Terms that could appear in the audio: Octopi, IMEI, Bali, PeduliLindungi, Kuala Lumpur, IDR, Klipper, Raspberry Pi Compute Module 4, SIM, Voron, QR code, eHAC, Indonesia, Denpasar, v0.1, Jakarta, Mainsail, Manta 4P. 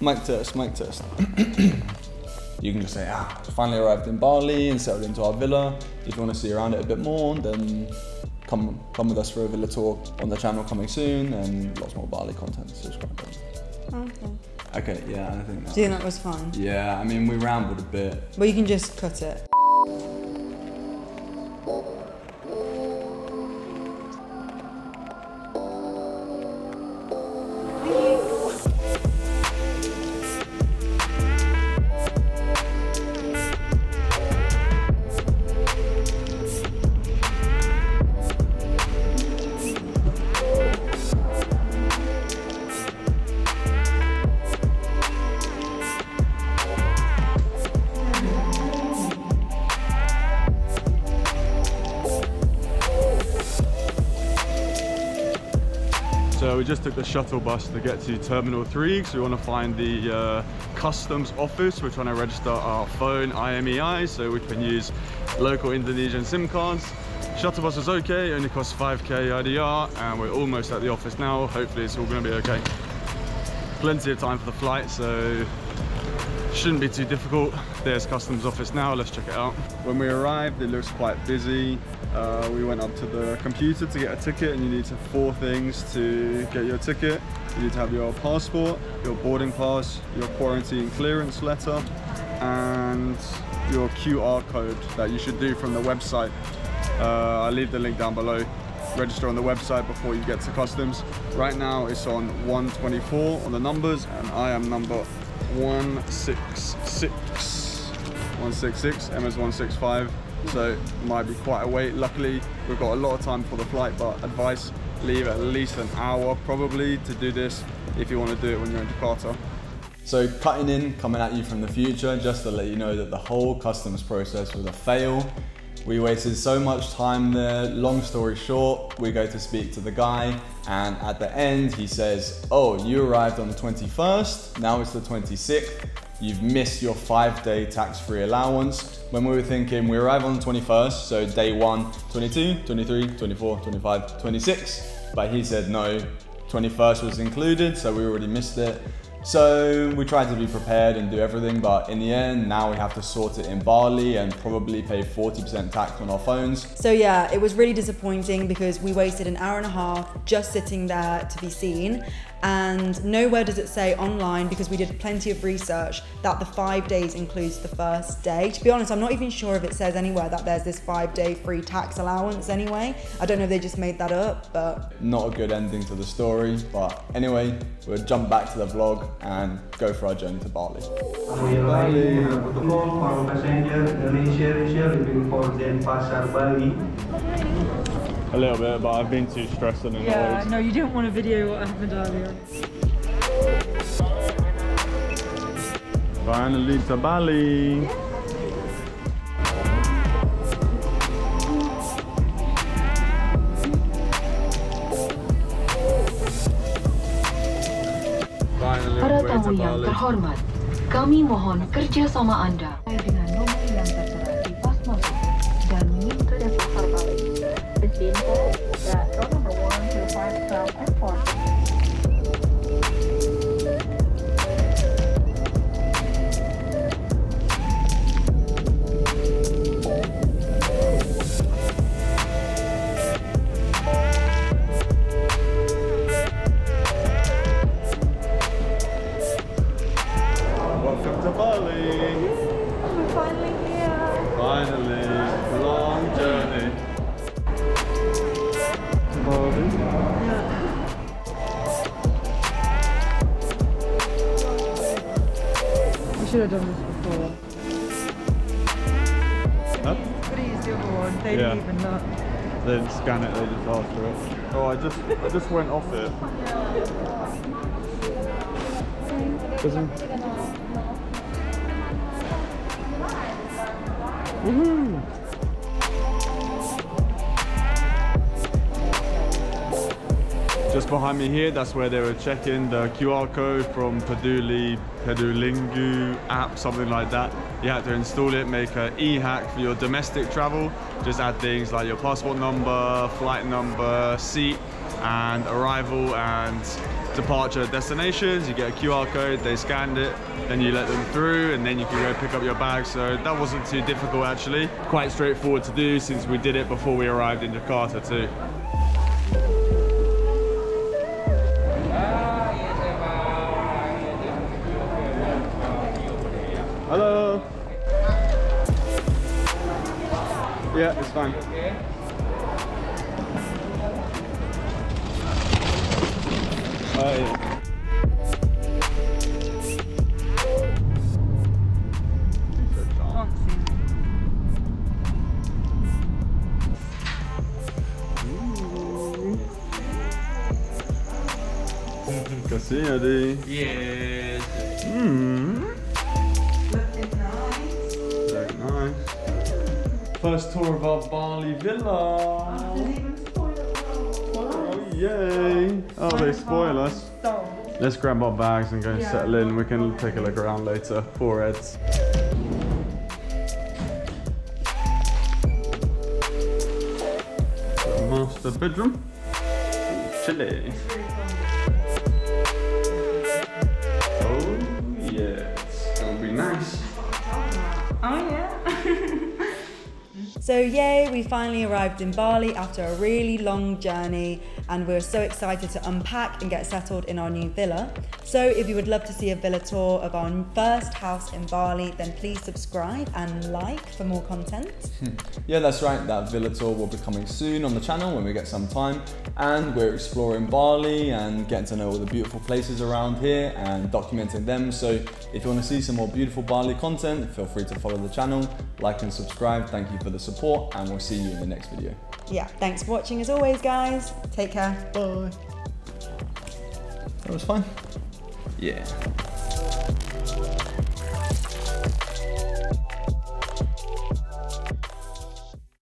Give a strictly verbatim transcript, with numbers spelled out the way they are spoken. Mic test, mic test. You can just say, ah, finally arrived in Bali and settled into our villa. If you want to see around it a bit more, then come, come with us for a villa tour on the channel coming soon, and lots more Bali content. Subscribe. Okay. Okay, yeah, I think that, do you think that was fun? Yeah, I mean, we rambled a bit. Well, you can just cut it. So we just took the shuttle bus to get to Terminal three, so we want to find the uh, customs office. We're trying to register our phone I M E I so we can use local Indonesian SIM cards. Shuttle bus is okay, it only costs five K I D R, and we're almost at the office now. Hopefully it's all going to be okay. Plenty of time for the flight, so shouldn't be too difficult. There's customs office now, let's check it out. When we arrived, it looks quite busy. Uh, we went up to the computer to get a ticket, and you need to four things to get your ticket. You need to have your passport, your boarding pass, your quarantine clearance letter, and your Q R code that you should do from the website. Uh, I'll leave the link down below. Register on the website before you get to customs. Right now it's on one twenty-four on the numbers, and I am number one six six, one six six, Emma's one six five, so might be quite a wait. Luckily we've got a lot of time for the flight, but advice, leave at least an hour probably to do this if you want to do it when you're in Jakarta. So cutting in, coming at you from the future, just to let you know that the whole customs process was a fail. We wasted so much time there. Long story short, we go to speak to the guy, and at the end he says, oh, you arrived on the twenty-first, now it's the twenty-sixth, you've missed your five-day tax-free allowance. When we were thinking, we arrive on the twenty-first, so day one, twenty-two, twenty-three, twenty-four, twenty-five, twenty-six, but he said no, twenty-first was included, so we already missed it. So we tried to be prepared and do everything, but in the end, now we have to sort it in Bali and probably pay forty percent tax on our phones. So yeah, it was really disappointing because we wasted an hour and a half just sitting there to be seen. And nowhere does it say online, because we did plenty of research, that the five days includes the first day. To be honest, I'm not even sure if it says anywhere that there's this five day free tax allowance anyway. I don't know if they just made that up, but... Not a good ending to the story, but anyway, we'll jump back to the vlog and go for our journey to Bali. We arrived in Kuala Lumpur, Indonesia, leaving for Denpasar, Bali. A little bit, but I've been too stressed and annoyed. Yeah, no, you didn't want to video what happened earlier. Finally to Bali! Yeah. Finally we're going to Bali. Terhormat, kami mohon kerja sama Anda. Should have done this before. Huh? What is the other one? They yeah. didn't even know. They didn't scan it, they just asked for it. Oh, I just I just went off it. Doesn't... Woohoo! Just behind me here, that's where they were checking the Q R code from Peduli, PeduliLindungi app, something like that. You had to install it, make an e-hack for your domestic travel. Just add things like your passport number, flight number, seat, and arrival, and departure destinations, you get a Q R code, they scanned it, then you let them through, and then you can go pick up your bag. So that wasn't too difficult actually. Quite straightforward to do since we did it before we arrived in Jakarta too. Hello. Yeah, it's fine. Oh, yeah. Ooh. Yes. Mm. Very nice. First tour of our Bali villa. Oh, yay. Oh, they spoil us. Let's grab our bags and go and settle in. We can take a look around later. Foreheads. Master bedroom. Chilly. Nice. Oh yeah. So yay, we finally arrived in Bali after a really long journey, and we're so excited to unpack and get settled in our new villa. So if you would love to see a villa tour of our first house in Bali, then please subscribe and like for more content. Yeah, that's right, that villa tour will be coming soon on the channel when we get some time, and we're exploring Bali and getting to know all the beautiful places around here and documenting them. So if you want to see some more beautiful Bali content, feel free to follow the channel, like and subscribe. Thank you for the support, and we'll see you in the next video. Yeah, thanks for watching as always guys. Take care, bye. That was fun. Yeah.